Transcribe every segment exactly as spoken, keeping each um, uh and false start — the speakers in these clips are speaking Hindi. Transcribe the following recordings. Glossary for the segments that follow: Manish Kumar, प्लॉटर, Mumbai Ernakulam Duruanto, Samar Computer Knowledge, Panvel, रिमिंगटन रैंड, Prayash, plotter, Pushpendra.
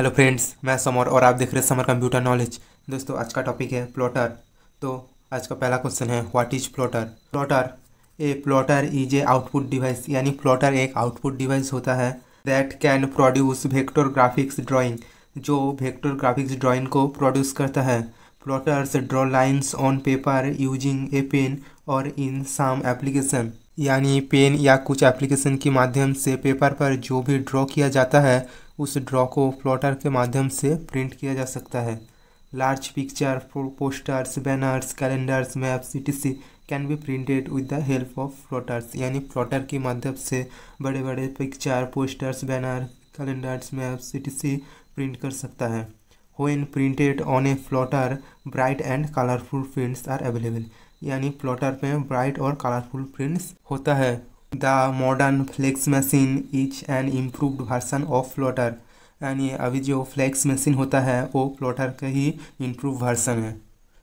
हेलो फ्रेंड्स, मैं समर और आप देख रहे हैं समर कंप्यूटर नॉलेज। दोस्तों, आज का टॉपिक है प्लॉटर। तो आज का पहला क्वेश्चन है what is प्लॉटर। प्लॉटर a प्लॉटर is a output device, यानी प्लॉटर एक आउटपुट डिवाइस होता है that can produce vector graphics drawing, जो वेक्टर ग्राफिक्स ड्राइंग को प्रोड्यूस करता है। Plotters draw lines on paper using a pen और इन सम एप्लीकेशन, यानी पेन या कुछ एप्लीकेशन के माध्यम से पेपर पर जो भी ड्रॉ किया जाता है उस ड्रॉ को प्लॉटर के माध्यम से प्रिंट किया जा सकता है। Large picture, posters, banners, calendars, maps E T C can be printed with the help of plotters, यानी प्लॉटर के माध्यम से बड़े बड़े picture, posters, banner, calendars, maps E T C print कर सकता है। When printed on a प्लॉटर bright and colourful prints are available, यानी प्लॉटर में ब्राइट और कलरफुल प्रिंट्स होता है। The modern flex machine is an improved version of प्लॉटर, यानी अभी जो फ्लेक्स मशीन होता है वो प्लॉटर का ही इम्प्रूव वर्सन है।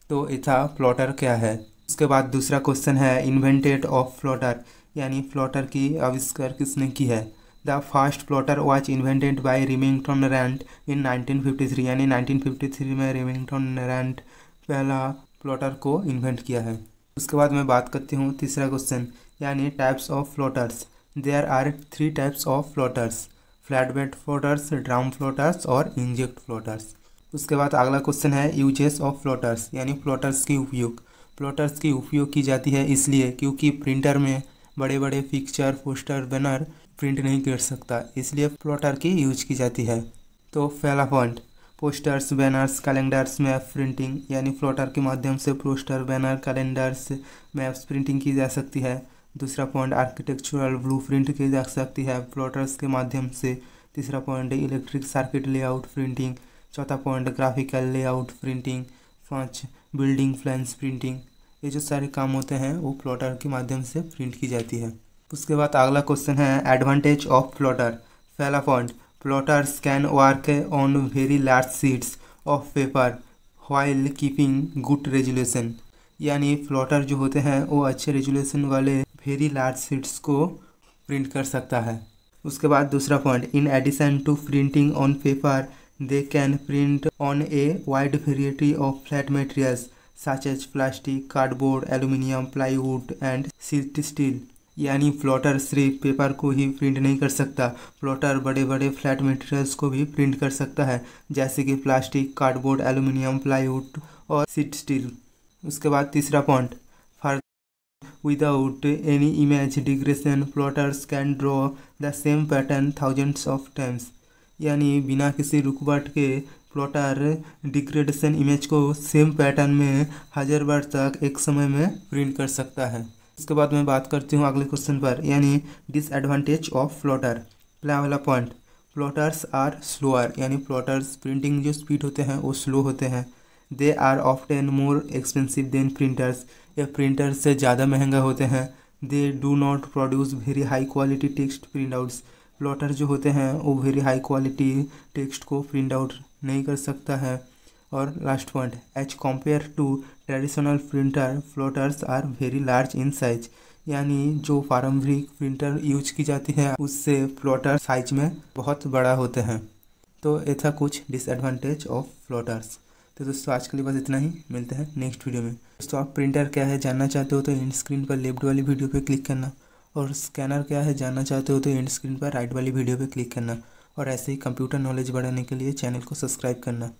तो इथा प्लॉटर क्या है। उसके बाद दूसरा क्वेश्चन है इन्वेंटेड ऑफ प्लॉटर, यानी प्लॉटर की आविष्कार किसने की है। The first प्लॉटर was invented by रिमिंगटन रैंड in nineteen fifty three, यानी नाइनटीन फिफ्टी थ्री में रिमिंगटन रैंड पहला प्लॉटर को इन्वेंट किया है। उसके बाद मैं बात करती हूँ तीसरा क्वेश्चन, यानी types of floaters. There are three types of floaters, flatbed floaters, drum floaters और इंजेक्ट फ्लोटर्स। उसके बाद अगला क्वेश्चन है यूजेस ऑफ फ्लोटर्स, यानी फ्लोटर्स की उपयोग। फ्लोटर्स की उपयोग की जाती है इसलिए क्योंकि प्रिंटर में बड़े बड़े पिक्चर, पोस्टर, बैनर प्रिंट नहीं कर सकता, इसलिए फ्लोटर की यूज की जाती है। तो पहला point, posters, banners, calendars, map printing, यानी फ्लोटर के माध्यम से poster, banner, calendars, maps printing की जा सकती है। दूसरा पॉइंट, आर्किटेक्चरल ब्लू प्रिंट की जा सकती है प्लॉटर्स के माध्यम से। तीसरा point, electric circuit layout printing. चौथा पॉइंट, ग्राफिकल लेआउट प्रिंटिंग। पाँच, बिल्डिंग प्लान्स प्रिंटिंग। ये जो सारे काम होते हैं वो प्लॉटर के माध्यम से प्रिंट की जाती है। उसके बाद अगला क्वेश्चन है एडवांटेज ऑफ प्लॉटर। पहला point, plotters can work on very large sheets of paper while keeping good resolution, यानी प्लॉटर जो होते हैं वो अच्छे रेजुलेशन वाले वेरी लार्ज शीट्स को प्रिंट कर सकता है। उसके बाद दूसरा point, in addition to printing on paper they can print on a wide variety of flat materials such as plastic, cardboard, aluminium, plywood and silt steel, यानी प्लॉटर सिर्फ पेपर को ही प्रिंट नहीं कर सकता, प्लॉटर बड़े बड़े फ्लैट मटेरियल्स को भी प्रिंट कर सकता है जैसे कि प्लास्टिक, कार्डबोर्ड, एल्यूमिनियम, प्लाईवुड और सिल्ट स्टील। उसके बाद तीसरा point, Without any image digression, plotters can draw the same pattern thousands of times, यानी बिना किसी रुकवट के प्लॉटर डिग्रेडेशन इमेज को सेम पैटर्न में हजार बार तक एक समय में प्रिंट कर सकता है। उसके बाद मैं बात करती हूँ अगले क्वेश्चन पर, यानी डिसएडवांटेज ऑफ प्लॉटर। पहला पॉइंट, प्लॉटर्स आर स्लोअर, यानी प्लॉटर्स प्रिंटिंग जो स्पीड होते हैं वो स्लो होते हैं। They are often more expensive than printers, ये प्रिंटर से ज़्यादा महंगा होते हैं। They do not produce very high quality text print outs, प्लॉटर जो होते हैं वो वेरी हाई क्वालिटी टेक्स्ट को प्रिंट आउट नहीं कर सकता है। और last point, as compare to traditional printer, plotters are very large in size, यानी जो पारंपरिक प्रिंटर यूज की जाती है उससे प्लॉटर साइज में बहुत बड़ा होते हैं। तो ये था कुछ डिसएडवांटेज ऑफ प्लॉटर्स। तो दोस्तों, आज के लिए बस इतना ही, मिलते हैं नेक्स्ट वीडियो में। दोस्तों, आप प्रिंटर क्या है जानना चाहते हो तो एंड स्क्रीन पर लेफ्ट वाली वीडियो पे क्लिक करना, और स्कैनर क्या है जानना चाहते हो तो एंड स्क्रीन पर राइट वाली वीडियो पे क्लिक करना, और ऐसे ही कंप्यूटर नॉलेज बढ़ाने के लिए चैनल को सब्सक्राइब करना।